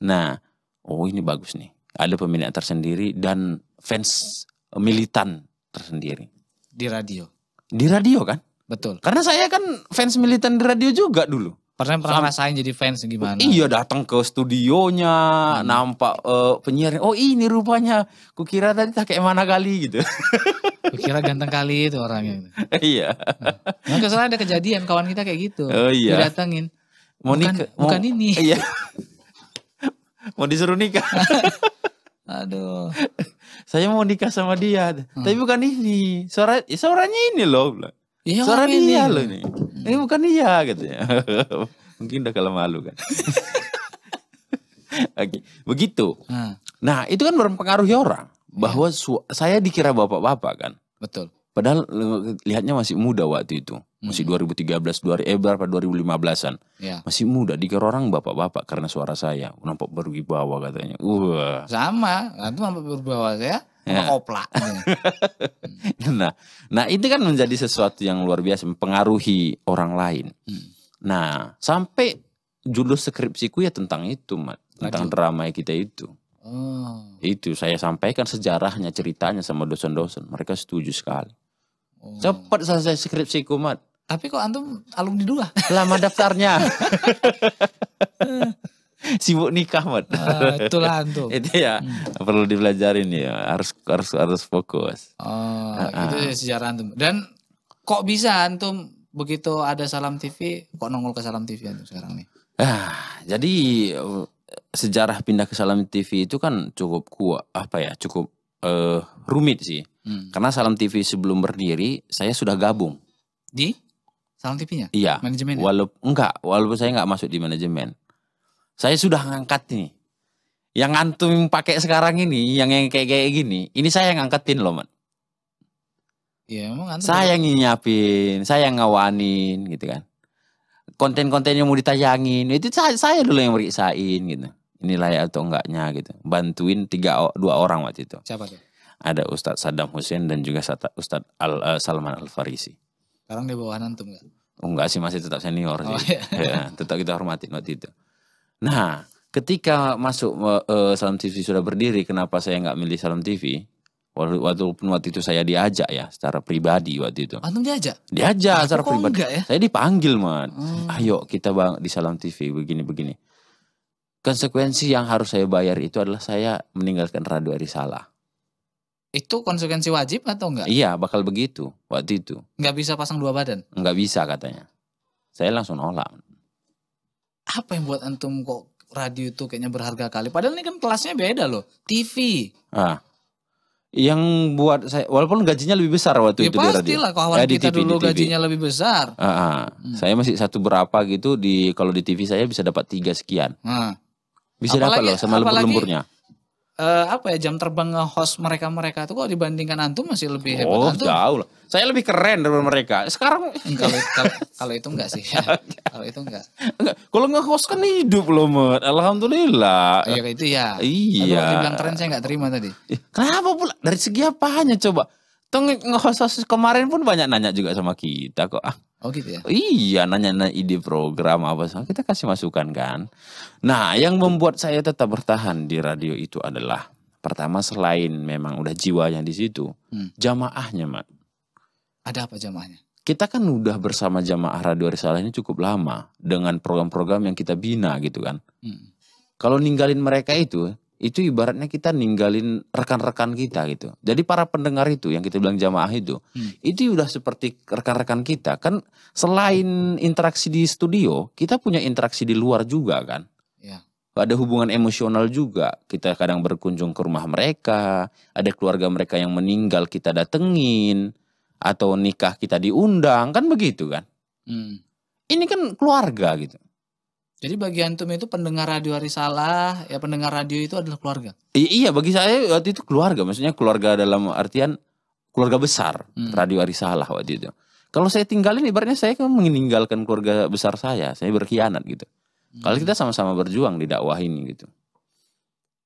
Nah, oh ini bagus nih. Ada peminat tersendiri dan fans militan tersendiri. Di radio. Di radio kan. Betul. Karena saya kan fans militan di radio juga dulu. Pernah pernah rasain jadi fans gimana? Iya, datang ke studionya, hmm. nampak uh, penyiarnya. Oh ini rupanya, kukira tadi tak kayak mana kali gitu. Kukira ganteng kali itu orangnya. Iya. Nah, kesalahan ada kejadian kawan kita kayak gitu. Oh iya. Didatengin. Mau nikah? Bukan, bukan ini. Iya. Mau disuruh nikah. Aduh. Saya mau nikah sama dia, hmm. tapi bukan ini. Suara, suaranya ini loh. Ya, suara dia loh ini. Ini bukan dia katanya. Mungkin udah kalah malu kan. Oke, begitu. Hmm. Nah, itu kan mempengaruhi orang bahwa ya. Saya dikira bapak-bapak kan. Betul. Padahal lihatnya masih muda waktu itu. Masih dua ribu tiga belas, dua ribu lima belasan. Ya. Masih muda dikira orang bapak-bapak karena suara saya nampak berwibawa katanya. Wah. Sama, itu nampak berwibawa saya. Ya. Kopla. Nah, nah itu kan menjadi sesuatu yang luar biasa mempengaruhi orang lain. Hmm. Nah, sampai judul skripsiku ya tentang itu, Mat. Tentang drama kita itu. Oh. Itu saya sampaikan sejarahnya, ceritanya sama dosen-dosen. Mereka setuju sekali. Oh. Cepat selesai skripsiku, Mat. Tapi kok antum alumni dua? Lama daftarnya. Sibuk nikah Mat. Uh, itulah antum. Itu ya hmm. perlu dipelajarin ya, harus harus harus fokus. Oh, uh, itu ya sejarah antum. Dan kok bisa antum begitu ada Salam T V kok nongol ke Salam T V antum sekarang nih? Ah, jadi sejarah pindah ke Salam T V itu kan cukup kuat apa ya? Cukup uh, rumit sih. Hmm. Karena Salam T V sebelum berdiri saya sudah gabung di Salam T V-nya. Iya. Manajemen. Walaupun enggak, walaupun saya enggak masuk di manajemen. Saya sudah ngangkat nih. Yang antum pakai sekarang ini, yang yang kayak kayak gini, ini saya yang ngangkatin loh, Man. Iya, emang antum. Saya yang nyiapin, saya yang ngawanin gitu kan. Konten-konten yang mau ditayangin, itu saya, saya dulu yang meriksain gitu. Ini layak atau enggaknya gitu. Bantuin tiga dua orang waktu itu. Siapa tuh? Ada Ustadz Saddam Husein dan juga Ustadz Al uh, Salman Al-Farisi. Sekarang dia bawahan antum enggak? Oh, enggak sih, masih tetap senior sih. Oh, iya. Ya, tetap kita hormatin waktu itu. Nah, ketika masuk uh, Salam T V sudah berdiri, kenapa saya nggak milih Salam T V? Walaupun waktu itu saya diajak ya, secara pribadi waktu itu. Antum diajak? Diajak nah, secara pribadi. Ya? Saya dipanggil, Man. Hmm. Ayo kita bang di Salam T V begini-begini. Konsekuensi yang harus saya bayar itu adalah saya meninggalkan radio Risalah. Itu konsekuensi wajib atau enggak? Iya, bakal begitu waktu itu. Nggak bisa pasang dua badan? Nggak bisa katanya. Saya langsung nolak. Apa yang buat antum kok radio itu kayaknya berharga kali? Padahal ini kan kelasnya beda loh. T V. Ah, Yang buat saya, walaupun gajinya lebih besar waktu ya itu pastilah, di radio. Pastilah ya, kita T V, dulu gajinya lebih besar. Uh, uh. Hmm. Saya masih satu berapa gitu di kalau di T V saya bisa dapat tiga sekian. Hmm. Bisa apalagi, dapat loh sama lembur-lemburnya. Uh, apa ya jam terbang nge-host mereka-mereka tuh kok dibandingkan antum masih lebih hebat oh, antum. Oh, jauh lah. Saya lebih keren daripada mereka. Sekarang kalau kalau itu enggak sih. Kalau itu enggak. Enggak. Kalau nge-host kan hidup loh, Mat. Alhamdulillah. Iya itu ya. Iya. Kalau dibilang keren saya enggak terima tadi. Kenapa pula? Dari segi apanya coba? Teng nge-host kemarin pun banyak nanya juga sama kita kok. Ah. Oh gitu ya? Iya, nanya-nanya ide program apa semua. Kita kasih masukan kan. Nah, yang membuat saya tetap bertahan di radio itu adalah pertama selain memang udah jiwanya di situ, hmm. jamaahnya, Mak. Ada apa jamaahnya? Kita kan udah bersama jamaah Radio Risalah ini cukup lama dengan program-program yang kita bina gitu kan. Hmm. Kalau ninggalin mereka itu, itu ibaratnya kita ninggalin rekan-rekan kita gitu. Jadi para pendengar itu yang kita bilang jamaah itu. Hmm. Itu udah seperti rekan-rekan kita. Kan selain interaksi di studio, kita punya interaksi di luar juga kan. Ya. Ada hubungan emosional juga. Kita kadang berkunjung ke rumah mereka. Ada keluarga mereka yang meninggal kita datengin. Atau nikah kita diundang. Kan begitu kan. Hmm. Ini kan keluarga gitu. Jadi bagi antum itu pendengar radio Risalah, ya pendengar radio itu adalah keluarga. I iya bagi saya waktu itu keluarga, maksudnya keluarga dalam artian keluarga besar hmm. radio Risalah waktu itu. Kalau saya tinggalin ibaratnya saya kan meninggalkan keluarga besar saya, saya berkhianat gitu. Hmm. Kalau kita sama-sama berjuang di dakwah ini gitu.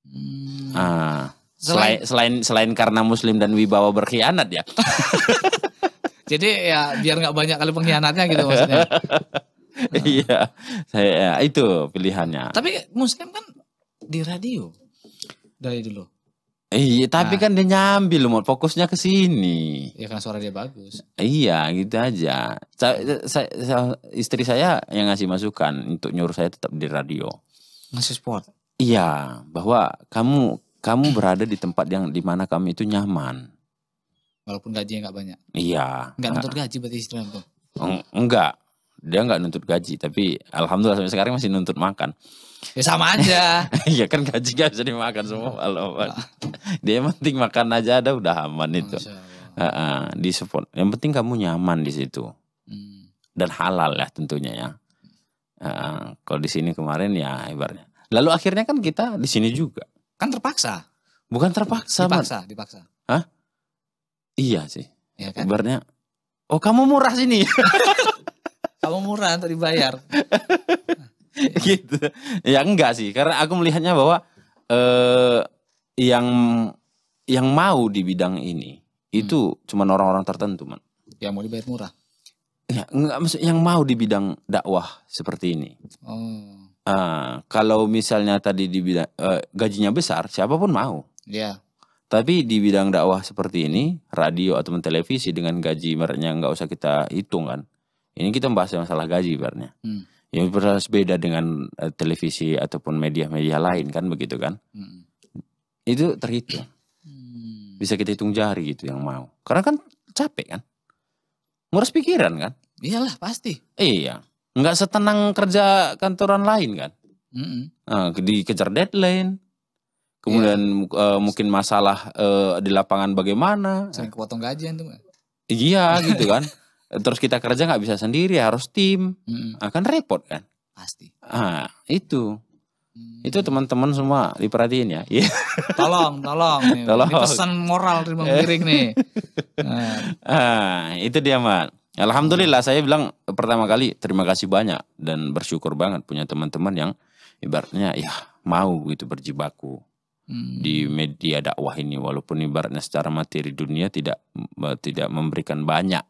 Hmm. Ah, selain selain selain karena Muslim dan Wibawa berkhianat ya. Jadi ya biar nggak banyak kali pengkhianatnya gitu maksudnya. Iya, saya itu pilihannya. Tapi Muslim kan di radio dari dulu. Iya, tapi nah. kan dia nyambil mau fokusnya ke sini. Iya kan suara dia bagus. Iya, gitu aja. Saya, saya, istri saya yang ngasih masukan untuk nyuruh saya tetap di radio. Ngasih support. Iya, bahwa kamu kamu berada di tempat yang dimana kami itu nyaman. Walaupun gajinya nggak banyak. Iya. Nggak nuntut gaji berarti istri aku. Enggak. Dia nggak nuntut gaji, tapi alhamdulillah sampai sekarang masih nuntut makan. Ya sama aja. Iya kan gaji gak bisa dimakan semua. Alhamdulillah. Dia yang penting makan aja ada udah aman itu. Uh, uh, di support. Yang penting kamu nyaman di situ hmm. dan halal ya tentunya ya. Uh, kalau di sini kemarin ya ibarnya. Lalu akhirnya kan kita di sini juga. Kan terpaksa. Bukan terpaksa. Dipaksa. Man. Dipaksa. Hah? Iya sih. Ya kan? Ibarnya. Oh kamu murah sini. Kamu murah untuk dibayar. Gitu. Ya enggak sih. Karena aku melihatnya bahwa eh, yang yang mau di bidang ini itu hmm. cuma orang-orang tertentu, Man. Yang mau dibayar murah. Ya, enggak maksud yang mau di bidang dakwah seperti ini. Oh. Uh, kalau misalnya tadi di bidang uh, gajinya besar, siapapun mau. Iya. Yeah. Tapi di bidang dakwah seperti ini, radio atau televisi dengan gaji merenya nggak usah kita hitung kan. Ini kita membahas masalah gaji ibaratnya. Hmm. Ya beda dengan uh, televisi ataupun media-media lain kan begitu kan. Hmm. Itu terhitung. Hmm. Bisa kita hitung jari gitu yang mau. Karena kan capek kan. Nguras pikiran kan. Iyalah pasti. Iya. Nggak setenang kerja kantoran lain kan. Hmm. Nah, dikejar deadline. Kemudian yeah. uh, mungkin masalah uh, di lapangan bagaimana. Sering kepotong gajian tuh. Iya gitu kan. Terus kita kerja nggak bisa sendiri, harus tim, mm-hmm. akan repot kan? Pasti. Ah itu, mm-hmm. itu teman-teman semua diperhatiin ya. Yeah. Tolong, tolong, nih. Tolong. Ini pesan moral dari Bang Biring nih. Nah. Ah itu dia Mat. Alhamdulillah saya bilang pertama kali terima kasih banyak dan bersyukur banget punya teman-teman yang ibaratnya ya mau gitu berjibaku mm. di media dakwah ini, walaupun ibaratnya secara materi dunia tidak tidak memberikan banyak.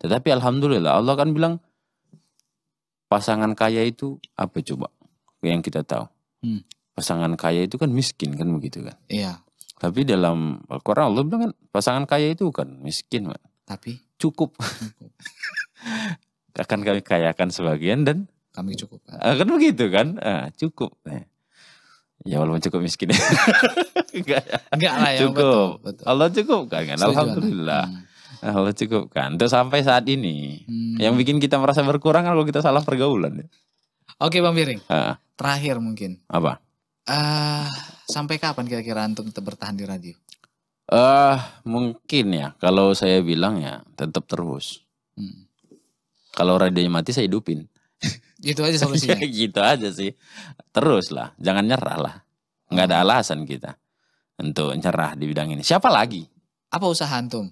Tetapi alhamdulillah Allah kan bilang pasangan kaya itu apa coba yang kita tahu. Hmm. Pasangan kaya itu kan miskin kan begitu kan. Iya. Tapi dalam Al-Quran Allah bilang kan pasangan kaya itu kan miskin. Man. Tapi cukup. Cukup. Akan kami kayakan sebagian dan. Kami cukup. Kan, kan begitu kan. Ah, cukup. Ya walaupun cukup miskin. Enggak, enggak lah ya. Cukup. Betul, betul. Allah cukup kan. Setuju, alhamdulillah. Hmm. Allah cukupkan. Terus sampai saat ini hmm. yang bikin kita merasa berkurang kalau kita salah pergaulan. Oke Bang Biring. Ha. Terakhir mungkin. Apa? Uh, sampai kapan kira-kira antum tetap bertahan di radio? Uh, mungkin ya, kalau saya bilang ya tetap terus. Hmm. Kalau radionya mati saya hidupin. Gitu aja solusinya. Gitu aja sih. Terus lah, jangan nyerah lah. Nggak ada alasan kita untuk nyerah di bidang ini. Siapa lagi? Apa usaha antum?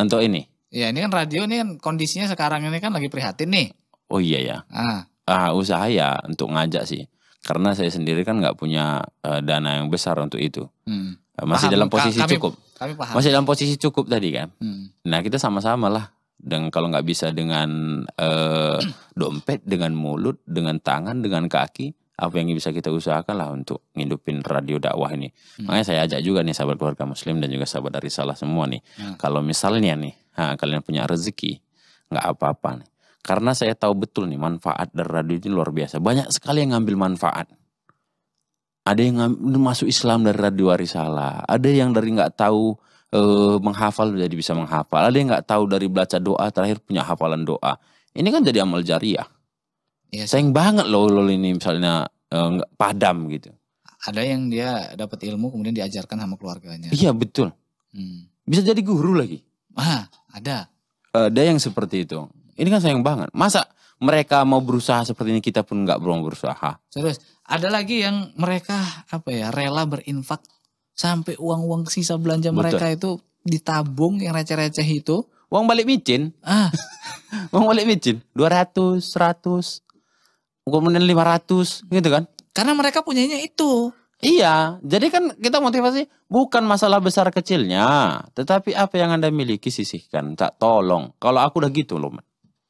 Untuk ini? Ya ini kan radio, ini kan kondisinya sekarang ini kan lagi prihatin nih. Oh iya ya. Ah, ah usaha ya untuk ngajak sih. Karena saya sendiri kan nggak punya uh, dana yang besar untuk itu. Hmm. Masih paham, dalam posisi kami, cukup. Kami paham. Masih dalam posisi cukup tadi kan. Hmm. Nah kita sama-sama lah. Dan kalau nggak bisa dengan uh, dompet, dengan mulut, dengan tangan, dengan kaki, apa yang bisa kita usahakan lah untuk ngidupin radio dakwah ini. Hmm. Makanya saya ajak juga nih sahabat keluarga muslim dan juga sahabat dari Risalah semua nih. Hmm. Kalau misalnya nih ha, kalian punya rezeki, nggak apa-apa nih. Karena saya tahu betul nih manfaat dari radio ini luar biasa. Banyak sekali yang ngambil manfaat. Ada yang ngambil, masuk Islam dari radio Risalah. Ada yang dari nggak tahu e, menghafal jadi bisa menghafal. Ada yang nggak tahu dari baca doa terakhir punya hafalan doa. Ini kan jadi amal jariah. Ya, sayang banget loh, loh ini misalnya nggak eh, padam gitu. Ada yang dia dapat ilmu kemudian diajarkan sama keluarganya. Iya betul. Hmm. Bisa jadi guru lagi. Ah ada. Ada yang seperti itu. Ini kan sayang banget. Masa mereka mau berusaha seperti ini, kita pun nggak mau berusaha. Terus ada lagi yang mereka apa ya, rela berinfak sampai uang-uang sisa belanja betul. Mereka itu ditabung yang receh-receh itu. Uang balik micin. Ah. Uang balik micin. dua ratus, seratus. Kemudian lima ratus gitu kan. Karena mereka punyanya itu. Iya. Jadi kan kita motivasi bukan masalah besar kecilnya. Tetapi apa yang Anda miliki sisihkan. Tak tolong. Kalau aku udah gitu loh. Man.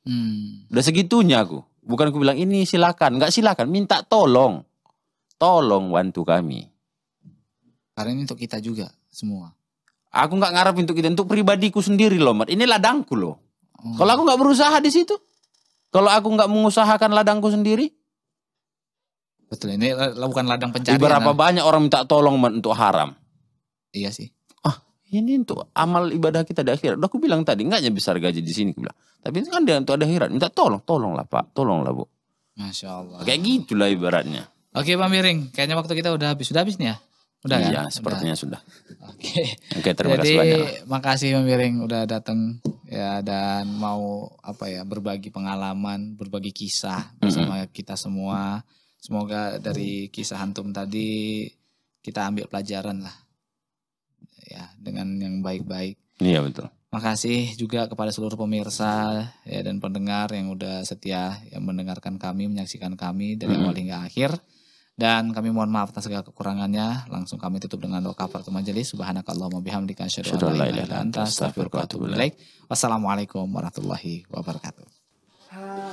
Hmm. Udah segitunya aku. Bukan aku bilang ini silakan. Enggak silakan. Minta tolong. Tolong bantu kami. Karena ini untuk kita juga semua. Aku nggak ngarep untuk kita. Untuk pribadiku sendiri loh. Man. Ini ladangku loh. Hmm. Kalau aku nggak berusaha di situ. Kalau aku nggak mengusahakan ladangku sendiri. Betul, ini bukan ladang pencarian. Berapa nah. banyak orang minta tolong untuk haram. Iya sih. Ah, ini untuk amal ibadah kita di akhirat. Udah aku bilang tadi, enggaknya besar gaji di sini. Aku bilang. Tapi itu kan dia untuk ada akhirat. Minta tolong, tolonglah Pak, tolonglah Bu. Masya Allah. Kayak gitulah ibaratnya. Oke Bang Biring, kayaknya waktu kita udah habis. Sudah habis nih ya? Udah iya, kan? Sepertinya udah. Sudah. Oke. Oke, terima kasih banyak. Makasih Bang Biring udah datang ya dan mau apa ya berbagi pengalaman, berbagi kisah bersama mm-hmm. kita semua. Semoga dari kisah antum tadi kita ambil pelajaran lah. Ya, dengan yang baik-baik. Iya, betul. Makasih juga kepada seluruh pemirsa ya dan pendengar yang udah setia yang mendengarkan kami, menyaksikan kami dari mm-hmm. awal hingga akhir. Dan kami mohon maaf atas segala kekurangannya. Langsung kami tutup dengan doa kafaratul majelis. Subhanakallahumma bihamdika asyhadu an la ilaha illa anta astaghfiruka wa atubu ilaik. Wassalamualaikum warahmatullahi wabarakatuh.